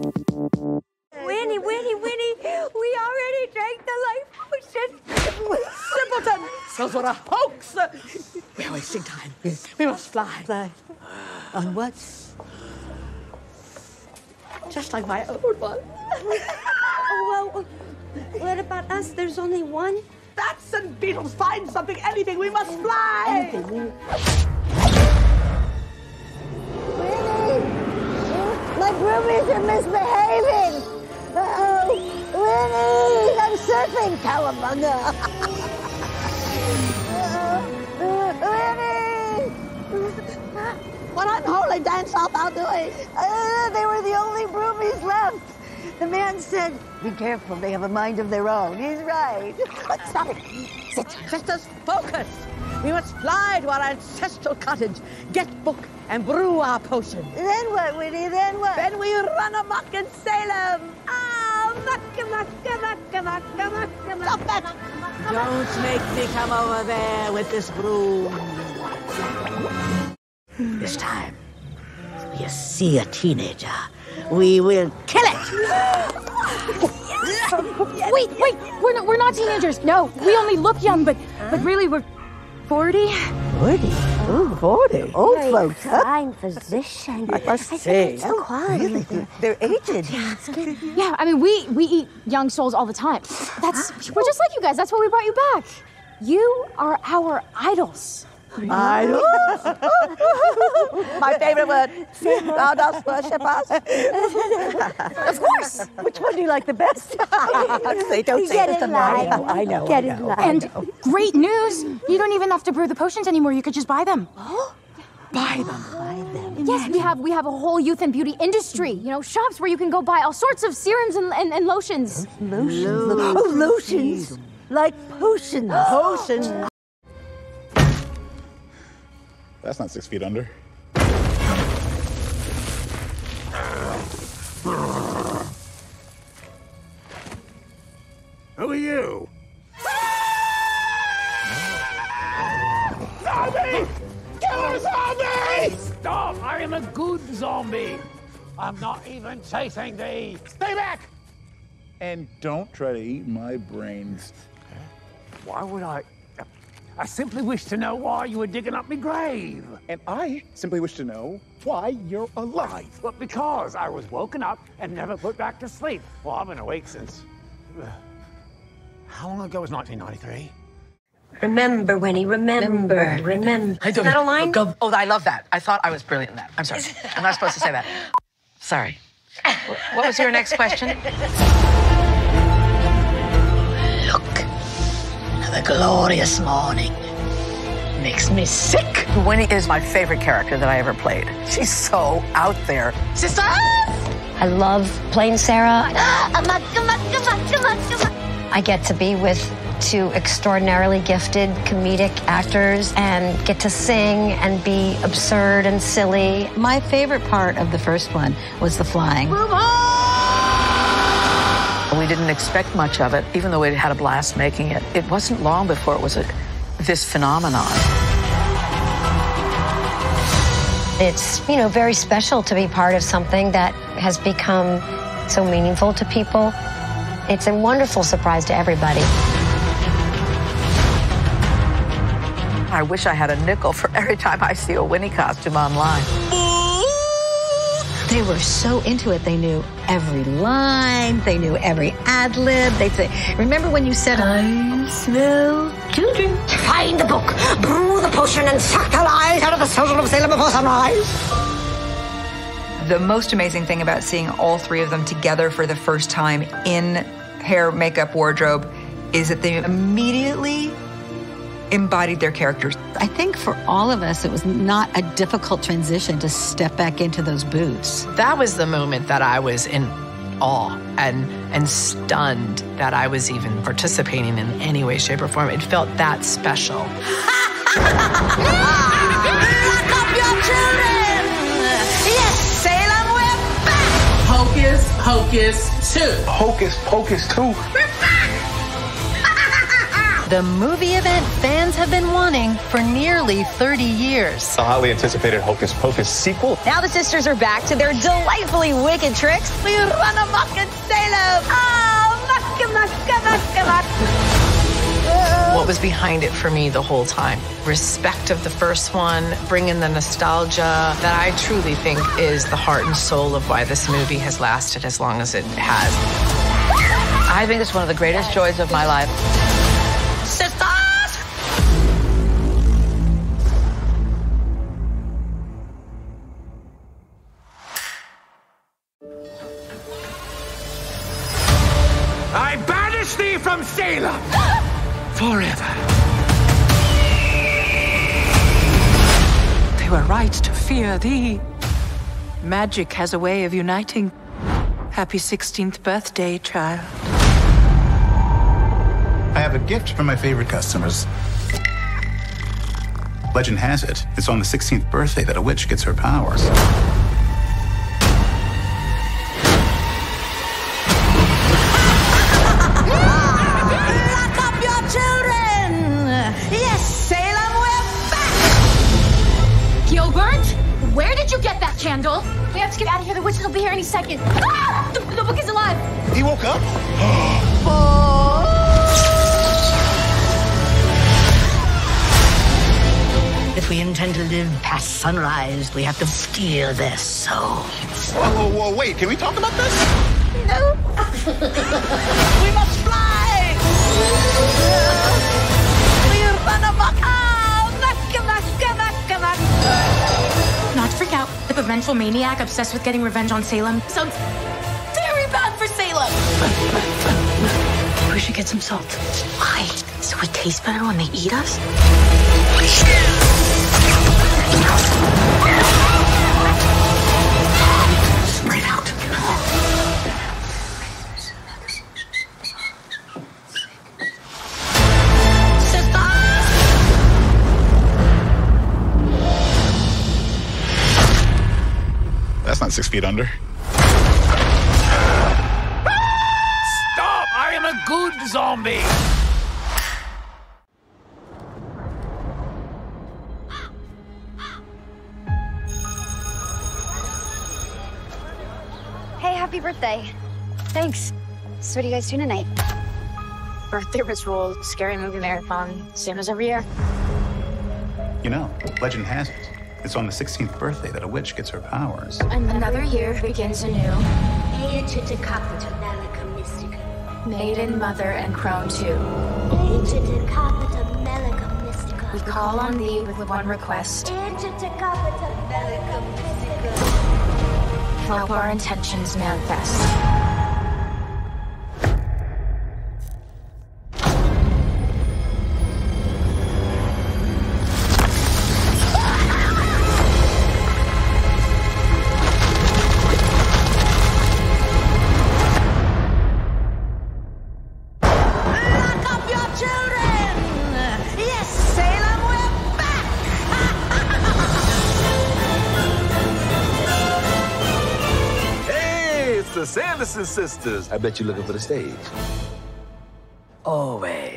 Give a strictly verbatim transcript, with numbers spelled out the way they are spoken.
Winnie, Winnie, Winnie, we already drank the life potion. Simpleton! Those were a hoax. We're wasting time. We must fly. Fly. Onwards. Just like my old one. Oh, well, what about us? There's only one. Bats and beetles, find something, anything. We must fly. Anything. My broomies are misbehaving. Uh-oh. Winnie, I'm surfing, cowabunga. Uh-oh. Uh, Winnie. When I'm holy dance off, I'll do it. Uh, they were the only broomies left. The man said, be careful, they have a mind of their own. He's right. Stop it. Sit. Let us focus. We must fly to our ancestral cottage, get book, and brew our potion. Then what, Winnie? Then what? Then we run amok in Salem. Ah, muck, muck, muck, muck, muck, muck. Stop that! Don't make me come over there with this broom. This time, we see a teenager. We will kill it. Yes. Wait, wait, we're not, we're not teenagers. No, we only look young, but, but really we're... Forty? Forty? Oh, forty. Old very folks, huh? Fine physician. I must I say. It's so quiet. Really? They're aged. Yeah, I mean, we, we eat young souls all the time. That's We're just like you guys. That's why we brought you back. You are our idols. Idols? My favorite word. Thou dost worship us. Of course. Which one do you like the best? They don't say it. I know. Get it live. And great news, you don't even have to brew the potions anymore. You could just buy them. Huh? Buy them. Buy them. Yes, we have we have a whole youth and beauty industry. You know, shops where you can go buy all sorts of serums and and, and lotions. Lotions. Lotions. Oh, lotions. Like potions. Potions. That's not six feet under. Who are you? Zombie! Killer zombie! Stop! I am a good zombie. I'm not even chasing thee. Stay back! And don't try to eat my brains. Why would I? I simply wish to know why you were digging up my grave. And I simply wish to know why you're alive. Well, because I was woken up and never put back to sleep. Well, I've been awake since... Uh, how long ago was nineteen ninety-three? Remember, Winnie, remember, remember. remember. I don't, Is that a line? Oh, oh, I love that. I thought I was brilliant in that. I'm sorry. I'm not supposed to say that. Sorry. What was your next question? Look. The glorious morning makes me sick. Winnie is my favorite character that I ever played. She's so out there. Sister! I love playing Sarah. I get to be with two extraordinarily gifted comedic actors and get to sing and be absurd and silly. My favorite part of the first one was the flying. We didn't expect much of it, even though we had a blast making it. It wasn't long before it was a, this phenomenon. It's, you know, very special to be part of something that has become so meaningful to people. It's a wonderful surprise to everybody. I wish I had a nickel for every time I see a Winnie costume online. They were so into it, they knew every line, they knew every ad-lib. They'd say, remember when you said, I smell children. Find the book, brew the potion, and suck the lies out of the children of Salem before sunrise. The most amazing thing about seeing all three of them together for the first time in hair, makeup, wardrobe, is that they immediately embodied their characters. I think for all of us, it was not a difficult transition to step back into those boots. That was the moment that I was in awe and, and stunned that I was even participating in any way, shape, or form. It felt that special. Lock up your children! Yes, Salem, we're back! Hocus Pocus two. Hocus Pocus two? We're back! the movie event fans have been wanting for nearly thirty years. The highly anticipated Hocus Pocus sequel. Now the sisters are back to their delightfully wicked tricks. We run amok in Salem. Oh, mucka, mucka, mucka, mucka. What was behind it for me the whole time? Respect of the first one, bring in the nostalgia that I truly think is the heart and soul of why this movie has lasted as long as it has. I think it's one of the greatest joys of my life. Sisters! I banish thee from Salem forever. They were right to fear thee. Magic has a way of uniting. Happy sixteenth birthday, child. I have a gift for my favorite customers. Legend has it, it's on the sixteenth birthday that a witch gets her powers. Lock up your children! Yes, Salem, we're back! Gilbert, where did you get that candle? We have to get out of here, the witches will be here any second. Ah! The, the book is alive! He woke up? Oh! If we intend to live past sunrise, we have to steal their souls. Whoa, whoa, whoa, wait, can we talk about this? No. We must fly! We run amok! Not to freak out. The revengeful maniac obsessed with getting revenge on Salem sounds very bad for Salem. We should get some salt. Why? So it tastes better when they eat us? Spread out. Sisters! That's not six feet under. Stop! I am a good zombie! Happy birthday. Thanks. So what do you guys do tonight? Birthday ritual, scary movie marathon, same as every year. You know, legend has it. It's on the sixteenth birthday that a witch gets her powers. Another year begins anew. Maiden, mother, and crone too. We call on thee with one request. Help our intentions manifest. Lock up your children! Yes, Salem, we're back! The Sanderson sisters. I bet you're looking for the stage. Always.